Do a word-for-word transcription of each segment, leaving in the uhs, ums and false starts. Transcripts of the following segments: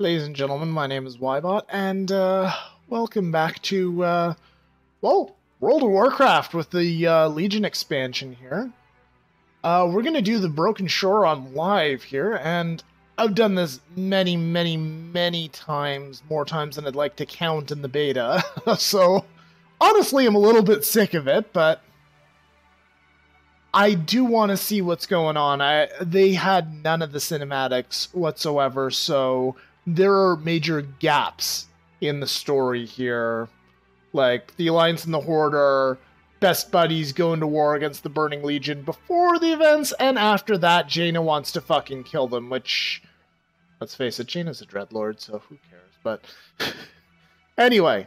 Ladies and gentlemen, my name is Ybot, and uh, welcome back to, uh, well, World of Warcraft with the uh, Legion expansion here. Uh, we're going to do the Broken Shore on live here, and I've done this many, many, many times, more times than I'd like to count in the beta, so honestly I'm a little bit sick of it, but I do want to see what's going on. I, they had none of the cinematics whatsoever, so there are major gaps in the story here. Like, the Alliance and the Horde are best buddies going to war against the Burning Legion before the events, and after that, Jaina wants to fucking kill them, which, let's face it, Jaina's a Dreadlord, so who cares? But, anyway,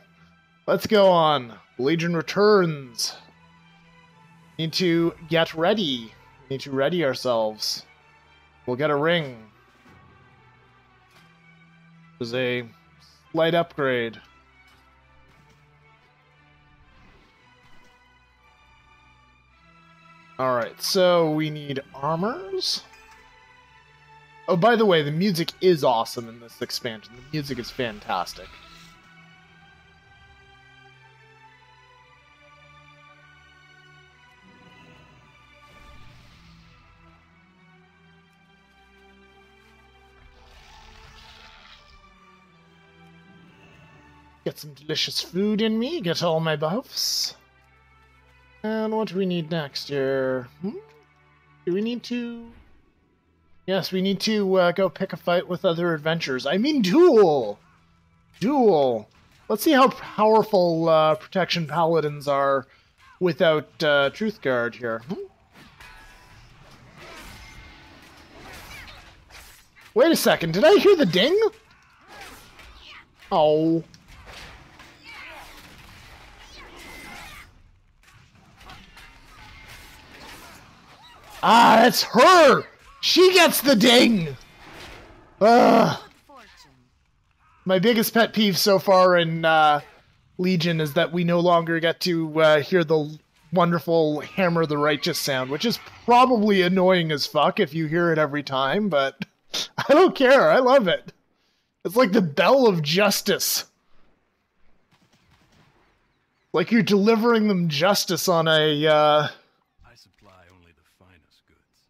let's go on. Legion returns. Need to get ready. Need to ready ourselves. We'll get a ring. There's a slight upgrade. Alright, so we need armors. Oh, by the way, the music is awesome in this expansion. The music is fantastic. Get some delicious food in me, get all my buffs. And what do we need next here? Hmm? Do we need to... Yes, we need to uh, go pick a fight with other adventurers. I mean duel! Duel! Let's see how powerful uh, protection paladins are without uh, Truth Guard here. Hmm? Wait a second, did I hear the ding? Oh... Ah, it's her! She gets the ding! Ugh. My biggest pet peeve so far in uh, Legion is that we no longer get to uh, hear the wonderful Hammer the Righteous sound, which is probably annoying as fuck if you hear it every time, but I don't care, I love it. It's like the bell of justice. Like you're delivering them justice on a... Uh,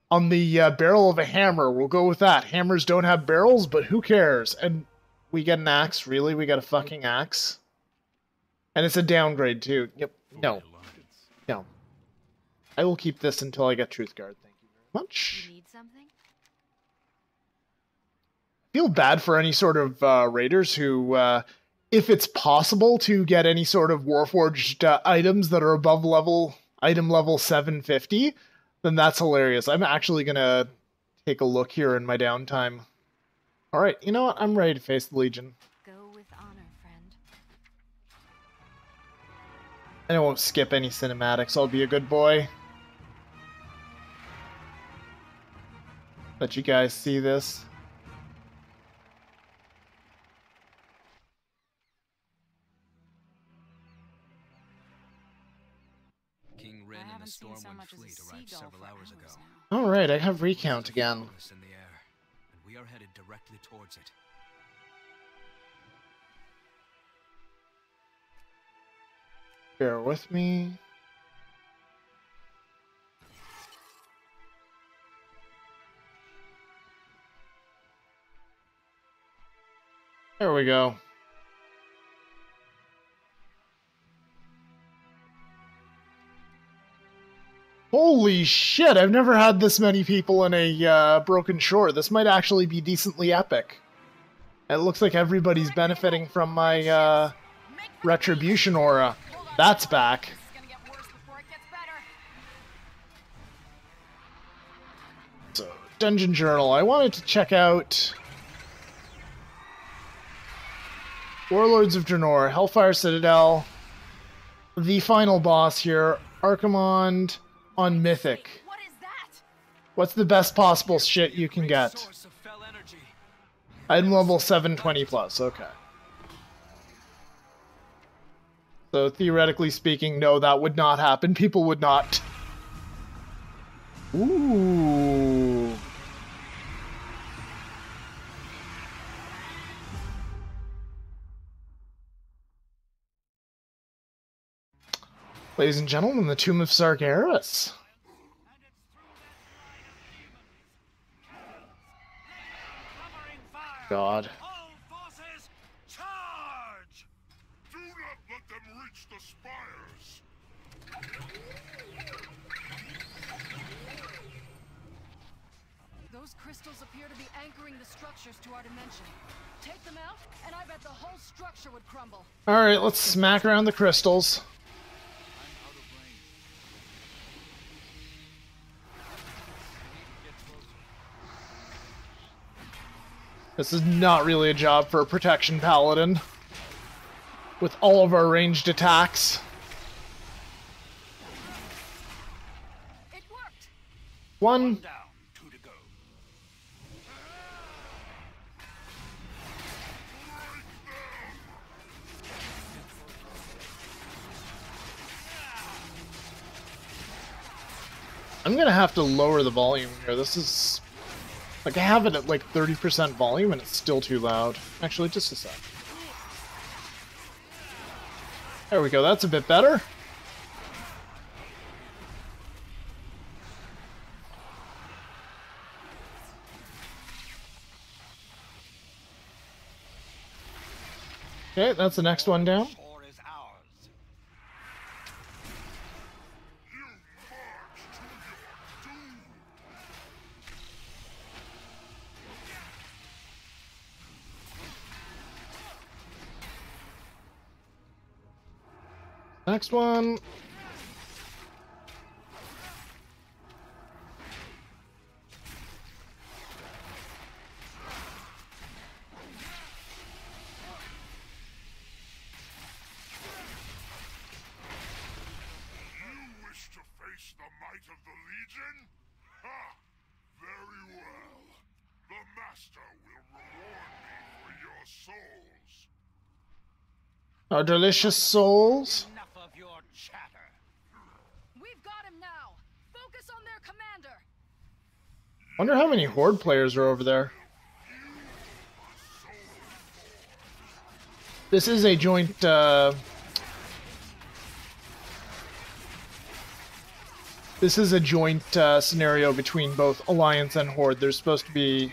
on the uh, barrel of a hammer. We'll go with that. Hammers don't have barrels, but who cares? And we get an axe, really? We got a fucking axe? And it's a downgrade, too. Yep. No. No. I will keep this until I get Truth Guard. Thank you very much. You need something? I feel bad for any sort of uh, raiders who, uh, if it's possible to get any sort of Warforged uh, items that are above level, item level seven fifty... Then that's hilarious. I'm actually going to take a look here in my downtime. All right, you know what? I'm ready to face the Legion. Go with honor, friend. And I won't skip any cinematics. I'll be a good boy. Let you guys see this. Stormwind fleet arrived several hours ago. All right, I have recount again. In the air, and we are headed directly towards it. Bear with me. There we go. Holy shit, I've never had this many people in a uh, Broken Shore. This might actually be decently epic. It looks like everybody's benefiting from my uh, Retribution aura. That's back. So, Dungeon Journal. I wanted to check out... Warlords of Drenor, Hellfire Citadel, the final boss here, Archimond... on Mythic. What is that? What's the best possible shit you can get? Item level seven twenty plus, okay. So theoretically speaking, no, that would not happen. People would not. Ooh. Ladies and gentlemen, the Tomb of Sargeras. God. All forces, charge! Do not let them reach the spires. Those crystals appear to be anchoring the structures to our dimension. Take them out, and I bet the whole structure would crumble. All right, let's smack around the crystals. This is not really a job for a protection paladin. With all of our ranged attacks. It worked. One. One down, two to go. I'm gonna have to lower the volume here. This is. Like, I have it at like thirty percent volume and it's still too loud. Actually, just a sec. There we go, that's a bit better. Okay, that's the next one down. Next one. You wish to face the might of the Legion? Ha! Very well. The Master will reward me for your souls. Our delicious souls. Chatter. We've got him now. Focus on their commander. Wonder how many Horde players are over there. This is a joint uh This is a joint uh, scenario between both Alliance and Horde. There's supposed to be,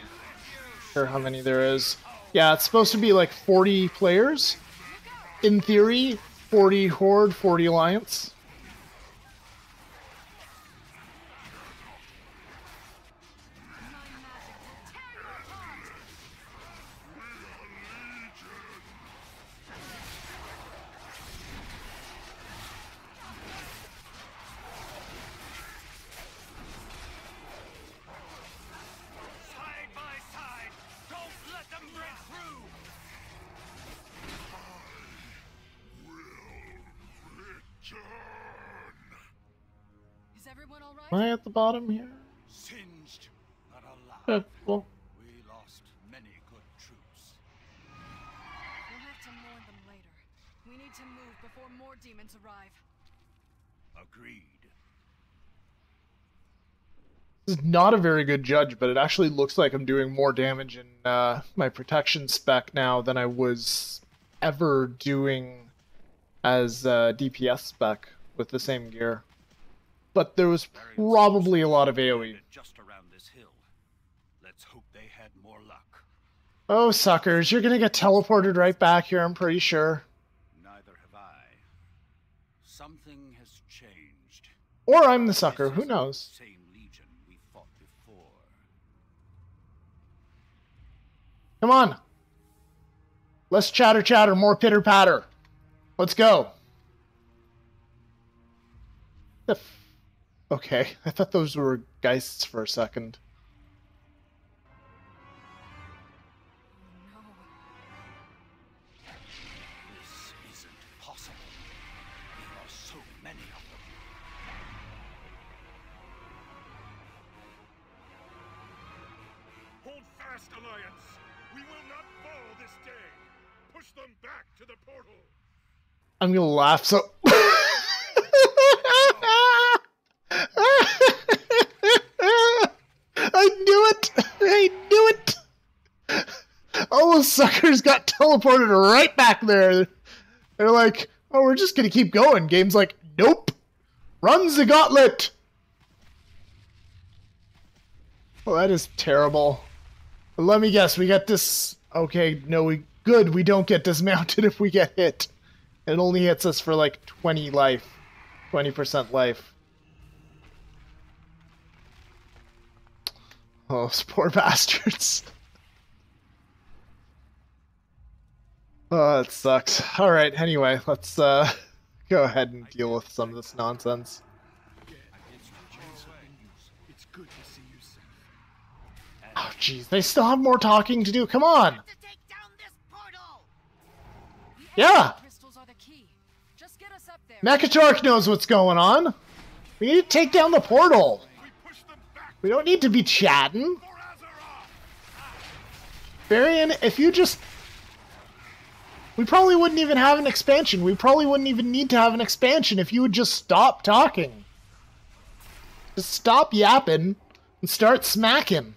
or how many there is. Yeah, it's supposed to be like forty players in theory. forty Horde, forty Alliance. Am I at the bottom here? Singed, but alive. Okay, well. We lost many good troops. We'll have to mourn them later. We need to move before more demons arrive. Agreed. This is not a very good judge, but it actually looks like I'm doing more damage in uh, my protection spec now than I was ever doing as uh, D P S spec with the same gear. But there was probably a lot of AoE. Just around this hill. Let's hope they had more luck. Oh, suckers. You're going to get teleported right back here, I'm pretty sure. Neither have I. Something has changed. Or I'm the sucker. Who knows? Same legion we fought before. Come on. Less chatter chatter, more pitter patter. Let's go. The Okay, I thought those were geists for a second. No. This isn't possible. There are so many of them. Hold fast, Alliance. We will not fall this day. Push them back to the portal. I'm gonna laugh so. Suckers got teleported right back there. They're like, oh, we're just gonna keep going. Game's like, nope. Runs the gauntlet! Well, that is terrible. But let me guess, we got this... Okay, no, we... Good, we don't get dismounted if we get hit. It only hits us for like twenty life. twenty percent life. Oh, those poor bastards. Oh, that sucks. Alright, anyway, let's uh, go ahead and deal with some of this nonsense. Oh, jeez, they still have more talking to do. Come on! Yeah! Makatorik knows what's going on. We need to take down the portal. We don't need to be chatting. Varian, if you just... We probably wouldn't even have an expansion. We probably wouldn't even need to have an expansion if you would just stop talking. Just stop yapping and start smacking.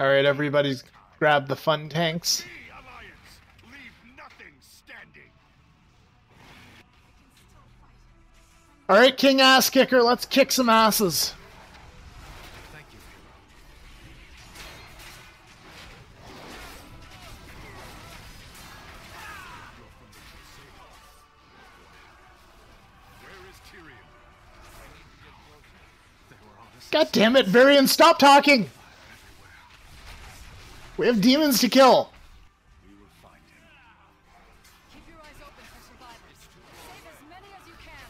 Alright, everybody's grab the fun tanks. Alright, King Ass Kicker, let's kick some asses. God damn it, Varian, stop talking! We have demons to kill. We will find him. Keep your eyes open for survivors. Save as many as you can.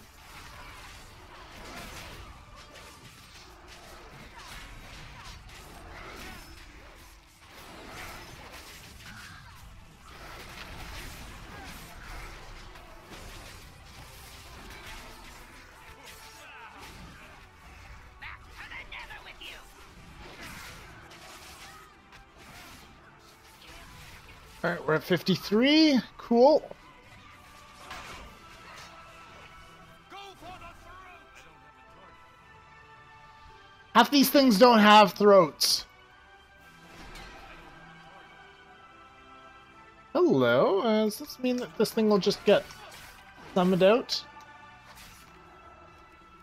Back to the nether with you. Alright, we're at fifty-three. Cool. Half these things don't have throats. Hello. Uh, does this mean that this thing will just get summoned out?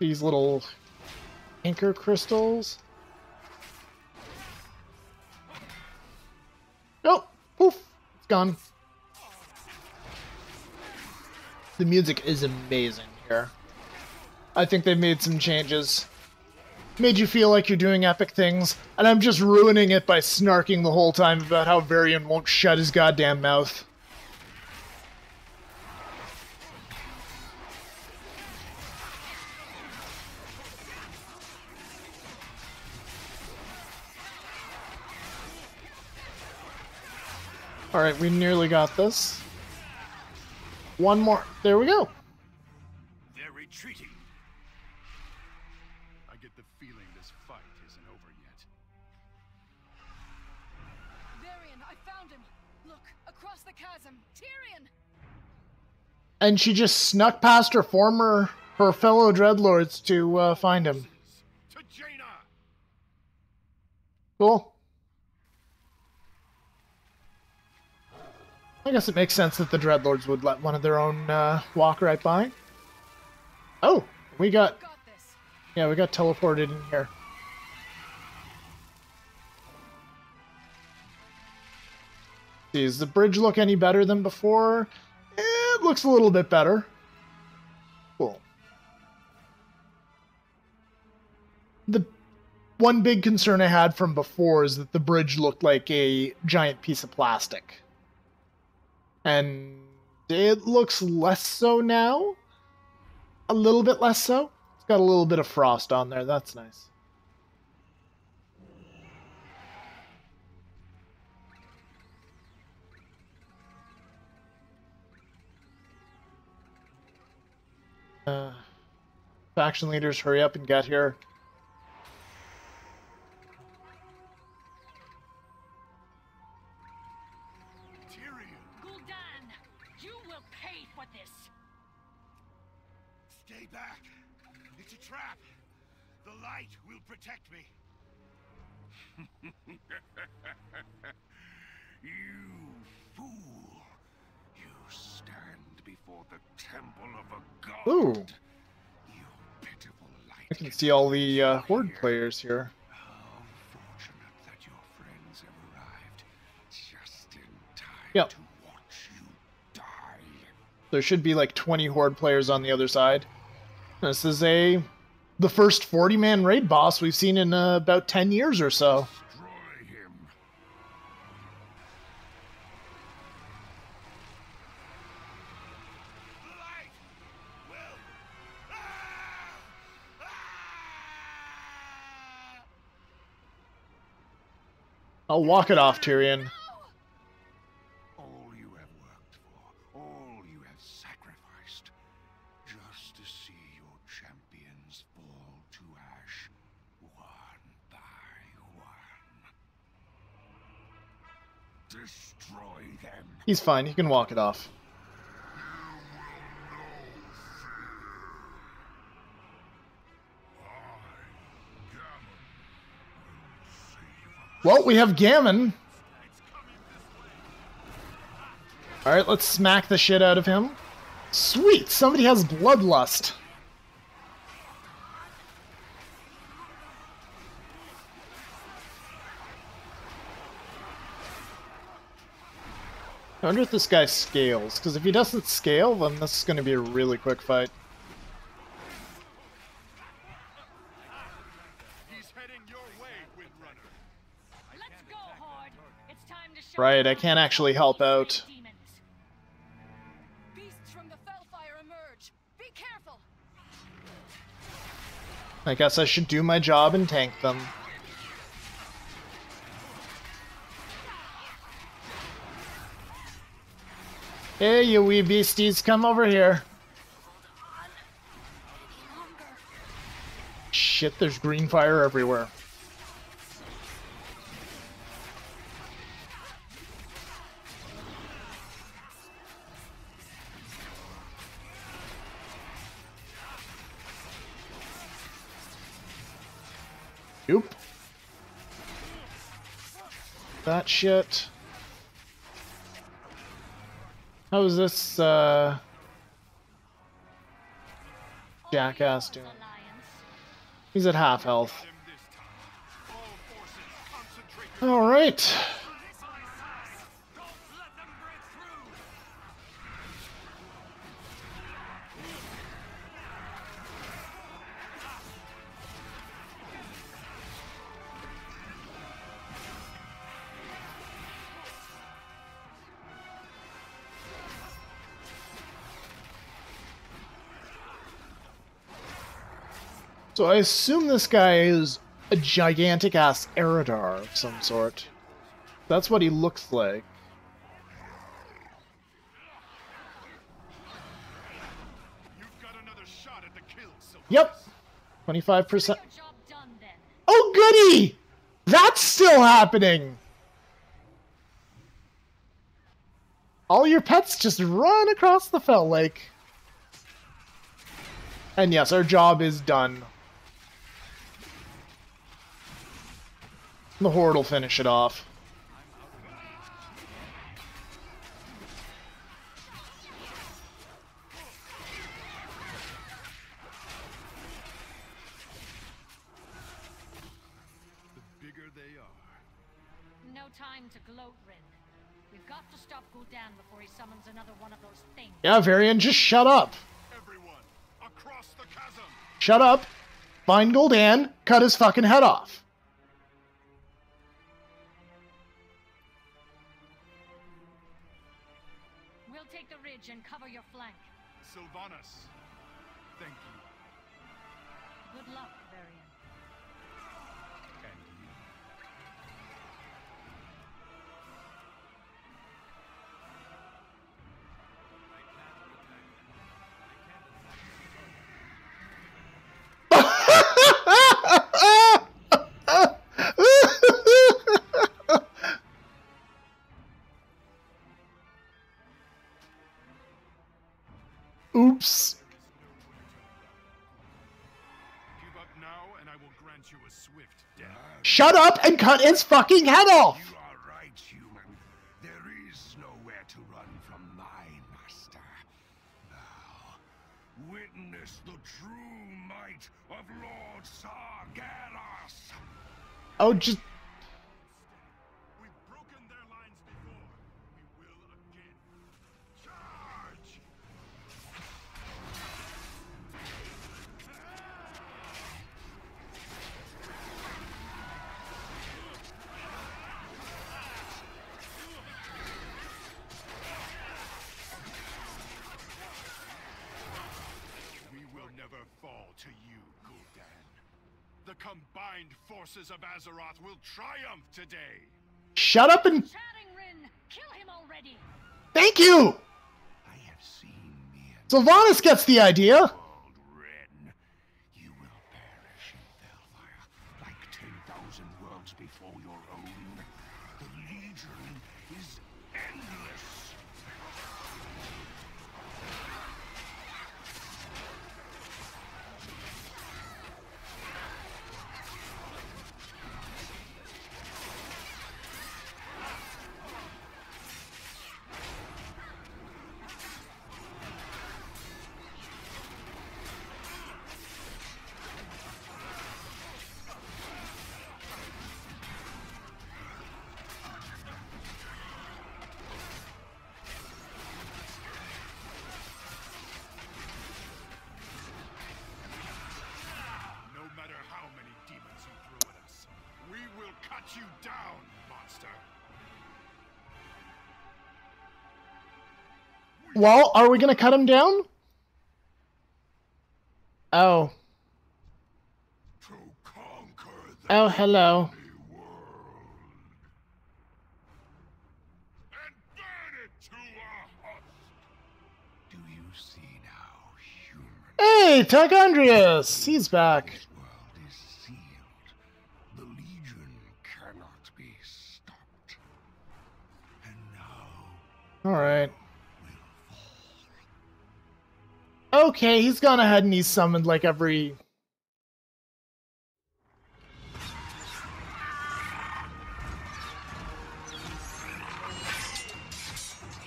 These little anchor crystals. Oh! Poof! Gone. The music is amazing here. I think they've made some changes. Made you feel like you're doing epic things, and I'm just ruining it by snarking the whole time about how Varian won't shut his goddamn mouth. Alright, we nearly got this. One more. There we go. They're retreating. I get the feeling this fight isn't over yet. Varian, I found him. Look, across the chasm. Tirion. And she just snuck past her former, her fellow Dreadlords to uh, find him. To Jaina. Cool. I guess it makes sense that the Dreadlords would let one of their own uh, walk right by. Oh, we got... Yeah, we got teleported in here. Does the bridge look any better than before? It looks a little bit better. Cool. The one big concern I had from before is that the bridge looked like a giant piece of plastic. And it looks less so now. A little bit less so. It's got a little bit of frost on there. That's nice. Uh, faction leaders, hurry up and get here. back. It's a trap. The light will protect me. You fool. You stand before the temple of a god. Ooh. You pitiful light. I can see all the uh, Horde players here. How fortunate that your friends have arrived just in time yep. to watch you die. There should be like twenty Horde players on the other side. This is a the first forty man raid boss we've seen in uh, about ten years or so. I'll walk it off, Tirion. All you have worked for, all you have sacrificed, just to see your champions fall to ash, one by one. Destroy them. He's fine. He can walk it off. Well, we have Gammon. Alright, let's smack the shit out of him. Sweet! Somebody has Bloodlust. I wonder if this guy scales, because if he doesn't scale, then this is going to be a really quick fight. Right, I can't actually help out. Beasts from the Fellfire emerge. Be careful. I guess I should do my job and tank them. Hey, you wee beasties, come over here. Shit, there's green fire everywhere. Oop. That shit. How is this, uh... jackass doing? He's at half health. Alright! So I assume this guy is a gigantic-ass Eredar of some sort. That's what he looks like. You've got another shot at the kill, so yep. twenty-five percent. Oh, goody! That's still happening! All your pets just run across the Fel Lake. And yes, our job is done. The Horde will finish it off. The bigger they are. No time to gloat, Rin. We've got to stop Gul'dan before he summons another one of those things. Yeah, Varian, just shut up. Everyone, across the chasm. Shut up. Find Gul'dan. Cut his fucking head off. And cover your flank. Sylvanas, thank you. Good luck, Varian. And you. now, and I will grant you a swift death. Shut up and cut his fucking head off! You are right, human. There is nowhere to run from my master. Now, witness the true might of Lord Sargeras. Oh, just... We've broken their lines before. We will again. Charge! We will never fall to you, Gul'dan. The combined forces of Azeroth will triumph today. Shut up and kill him already. Thank you. I have seen the Sylvanas gets the idea. Ren. You will perish in Hellfire like ten thousand worlds before your own. The Legion is endless. You down, monster. Well, are we gonna cut him down? Oh. To conquer the oh, hello. And burn it to a husk. Do you see now, human? Hey, Tichondrius! He's back. All right. Okay, he's gone ahead and he's summoned like every...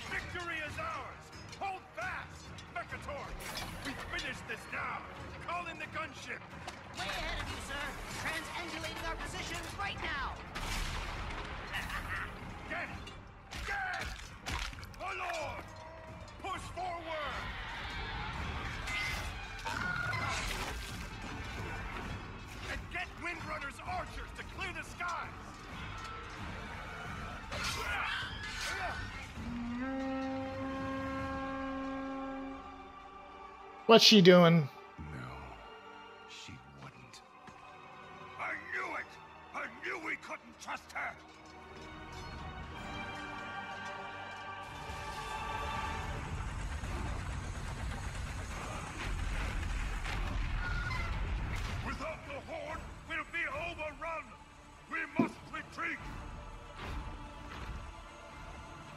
Victory is ours! Hold fast, Makatorik! We finish this now! Call in the gunship! Way ahead of you, sir! Transangulating our position right now! Get it! Lord, push forward. And get Windrunner's archers to clear the skies. What's she doing? No, she wouldn't. I knew it. I knew we couldn't trust her.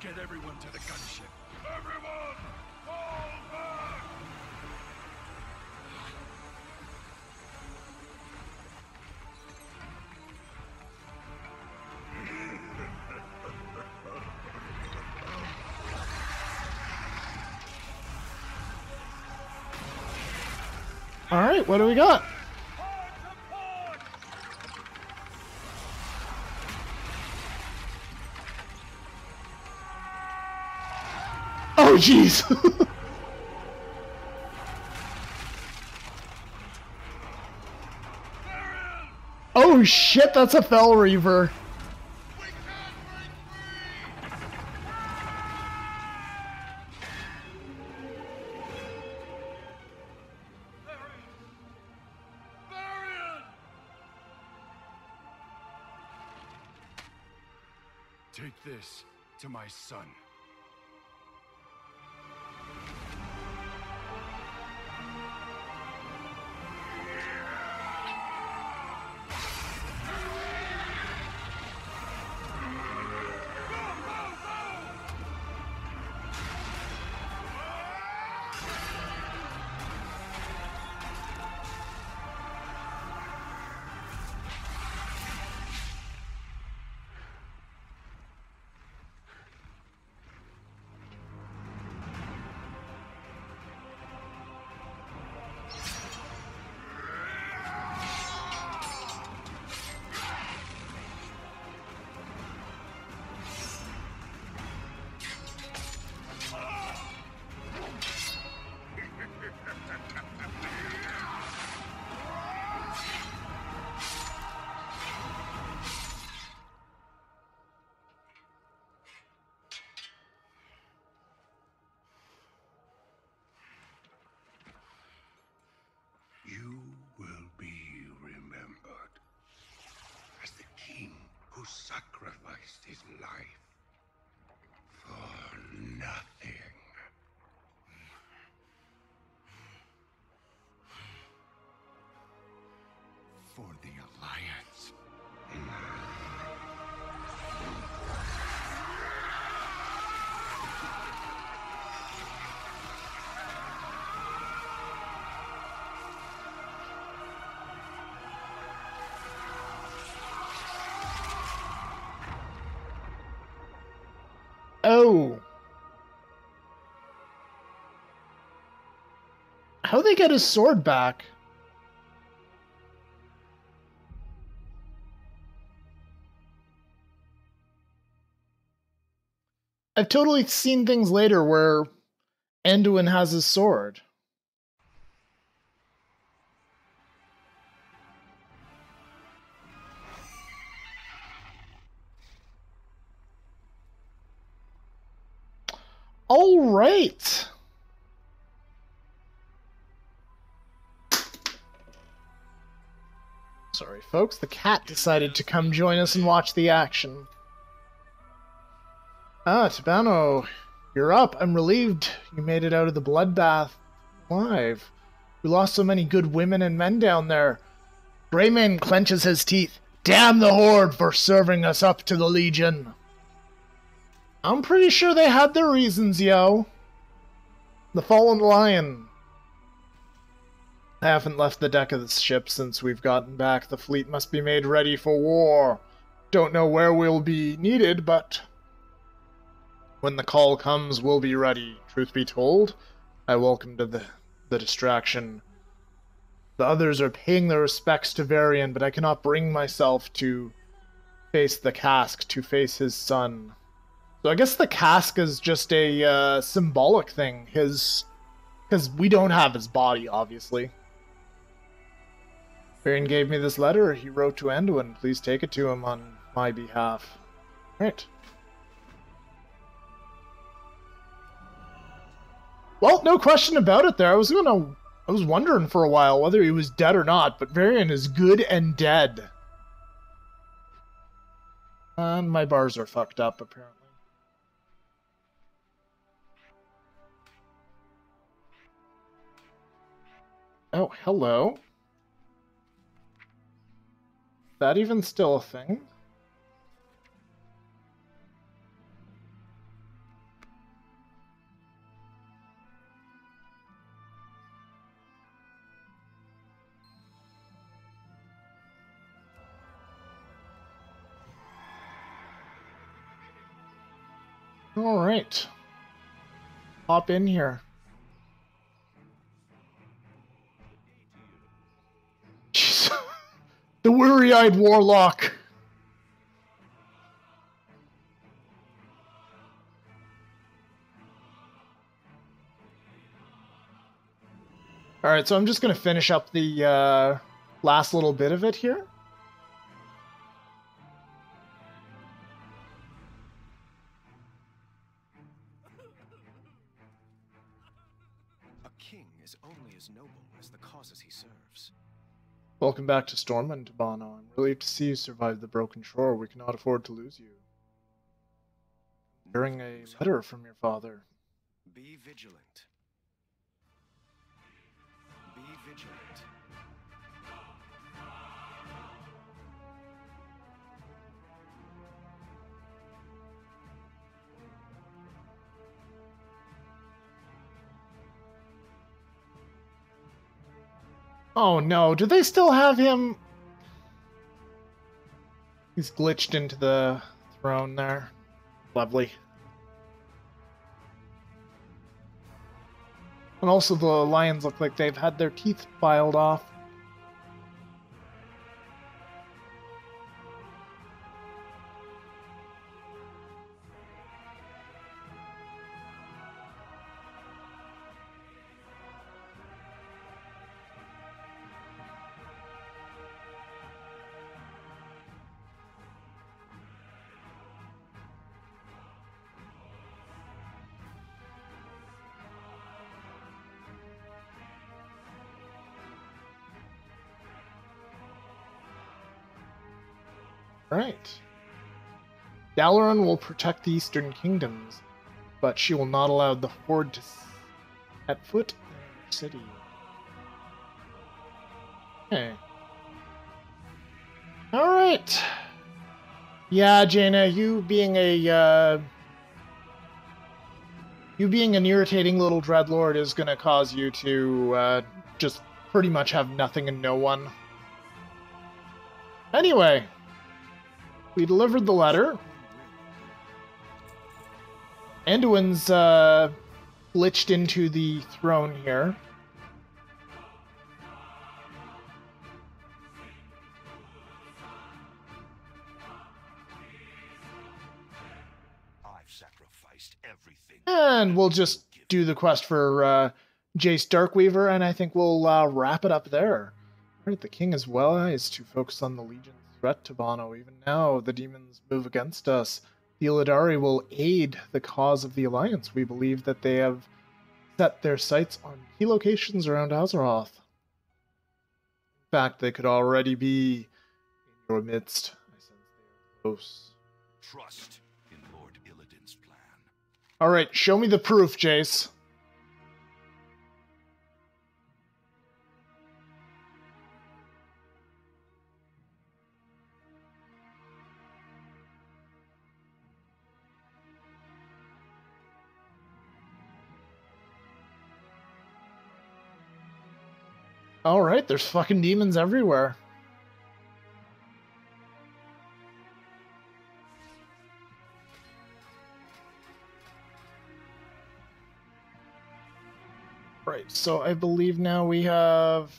Get everyone to the gunship. Everyone, fall back! All right, what do we got? Oh, jeez. Oh, shit, that's a Fel Reaver. Take this to my son. sacrificed his life for nothing. For the Alliance. Oh. How did they get his sword back? I've totally seen things later where Anduin has his sword. All right. Sorry, folks. The cat decided to come join us and watch the action. Ah, Tabano, you're up. I'm relieved you made it out of the bloodbath alive. We lost so many good women and men down there. Brayman clenches his teeth. Damn the Horde for serving us up to the Legion. I'm pretty sure they had their reasons, yo. The Fallen Lion. I haven't left the deck of the ship since we've gotten back. The fleet must be made ready for war. Don't know where we'll be needed, but... when the call comes, we'll be ready. Truth be told, I welcomed the, the distraction. The others are paying their respects to Varian, but I cannot bring myself to face the cask, to face his son. So I guess the cask is just a uh, symbolic thing. His, because we don't have his body, obviously. Varian gave me this letter he wrote to Anduin. Please take it to him on my behalf. All right. Well, no question about it there. I was gonna I was wondering for a while whether he was dead or not, but Varian is good and dead. And my bars are fucked up, apparently. Oh, hello. Is that even still a thing? All right, hop in here. Jeez. The weary-eyed warlock. All right, so I'm just gonna finish up the uh, last little bit of it here. Welcome back to Stormwind, Tabano. I'm relieved to see you survive the Broken Shore. We cannot afford to lose you. I'm hearing a letter from your father. Be vigilant. Be vigilant. Oh no, do they still have him? He's glitched into the throne there. Lovely. And also the lions look like they've had their teeth filed off. Right. Dalaran will protect the Eastern Kingdoms, but she will not allow the Horde to set foot in her city. Okay. Alright. Yeah, Jaina, you being a... Uh, you being an irritating little Dreadlord is going to cause you to uh, just pretty much have nothing and no one. Anyway, we delivered the letter. Anduin's uh, glitched into the throne here. And we'll just do the quest for uh, Jace Darkweaver, and I think we'll uh, wrap it up there. All right, the king as well is to focus on the Legion's threat to Tabano. Even now, the demons move against us. The Illidari will aid the cause of the Alliance. We believe that they have set their sights on key locations around Azeroth. In fact, they could already be in your midst. I sense they are close. Trust. All right, show me the proof, Jace. All right, there's fucking demons everywhere. Right, so I believe now we have...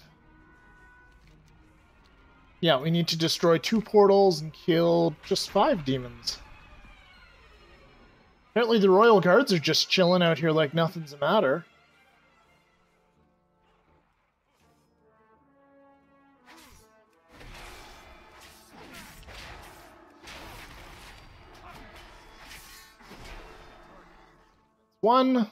Yeah, we need to destroy two portals and kill just five demons. Apparently the royal guards are just chilling out here like nothing's the matter. One...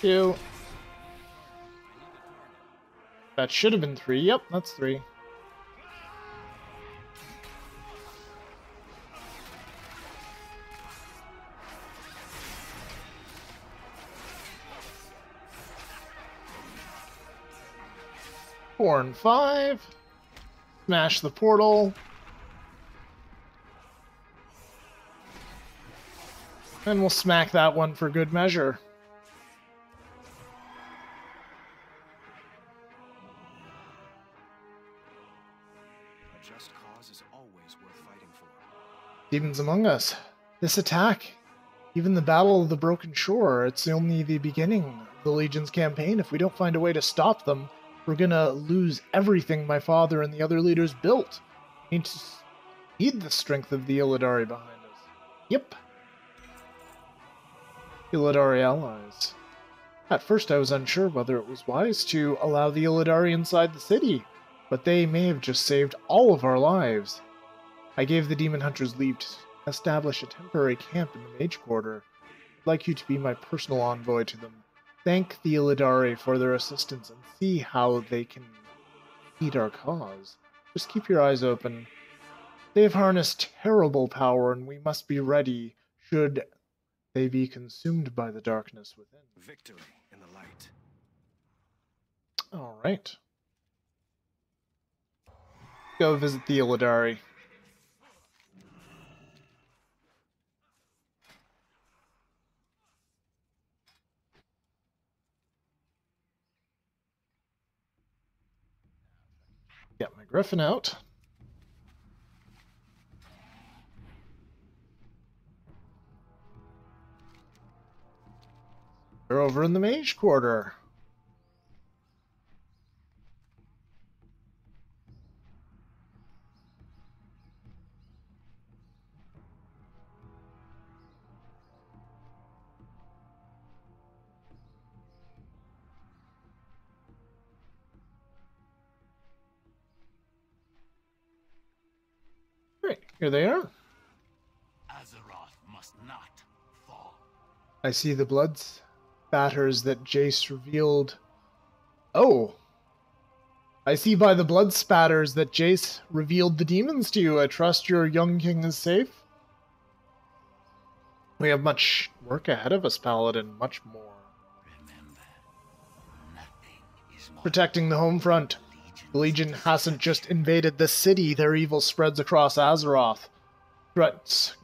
Two. That should have been three. Yep, that's three. Four and five. Smash the portal. And we'll smack that one for good measure. Demons among us. This attack, even the Battle of the Broken Shore, it's only the beginning of the Legion's campaign. If we don't find a way to stop them, we're gonna lose everything my father and the other leaders built. We need to need the strength of the Illidari behind us. Yep. Illidari allies. At first I was unsure whether it was wise to allow the Illidari inside the city, but they may have just saved all of our lives. I gave the demon hunters leave to establish a temporary camp in the Mage Quarter. I'd like you to be my personal envoy to them. Thank the Illidari for their assistance and see how they can aid our cause. Just keep your eyes open. They have harnessed terrible power, and we must be ready should they be consumed by the darkness within. Victory in the light. All right. Go visit the Illidari. Get my griffin out. They're over in the Mage Quarter. Here they are. Azeroth I see the blood spatters that Jace revealed. Oh. I see by the blood spatters that Jace revealed the demons to you. I trust your young king is safe. We have much work ahead of us, Paladin. Much more. Remember, nothing is more protecting the home front. The Legion hasn't just invaded the city. Their evil spreads across Azeroth. Threats.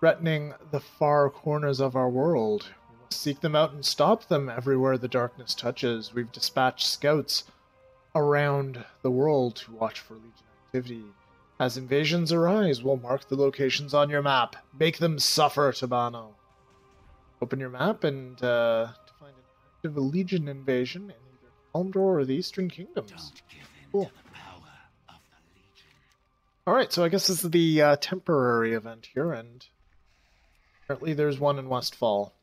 Threatening the far corners of our world. We must seek them out and stop them everywhere the darkness touches. We've dispatched scouts around the world to watch for Legion activity. As invasions arise, we'll mark the locations on your map. Make them suffer, Tabano. Open your map and uh, to find an active Legion invasion in either Kaldor or the Eastern Kingdoms. Don't give in cool. to the power of the Legion. All right, so I guess this is the uh, temporary event here, and apparently there's one in Westfall.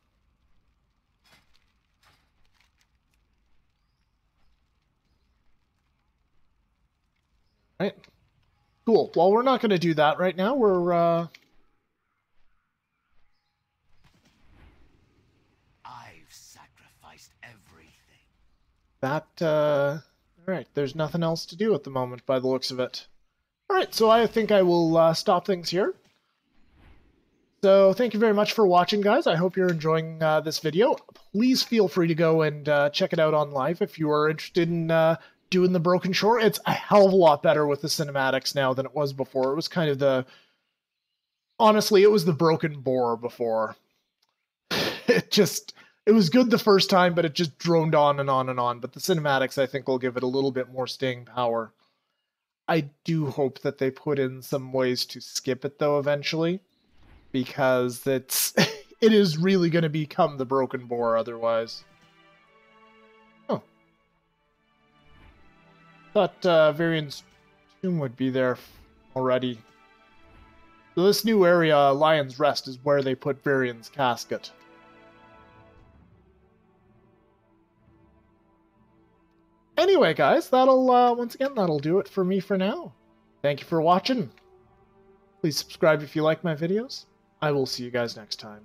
All right. Cool. Well, we're not going to do that right now. We're, uh... I've sacrificed everything. That, uh... Alright, there's nothing else to do at the moment by the looks of it. Alright, so I think I will uh, stop things here. So, thank you very much for watching, guys. I hope you're enjoying uh, this video. Please feel free to go and uh, check it out on live if you are interested in... Uh, doing the Broken Shore. It's a hell of a lot better with the cinematics now than it was before. It was kind of the... Honestly, it was the broken bore before. It just... It was good the first time, but it just droned on and on and on. But the cinematics, I think, will give it a little bit more staying power. I do hope that they put in some ways to skip it, though, eventually. Because it's... it is really going to become the broken bore otherwise. Thought uh, Varian's tomb would be there already. So this new area, Lion's Rest, is where they put Varian's casket. Anyway, guys, that'll uh, once again that'll do it for me for now. Thank you for watching. Please subscribe if you like my videos. I will see you guys next time.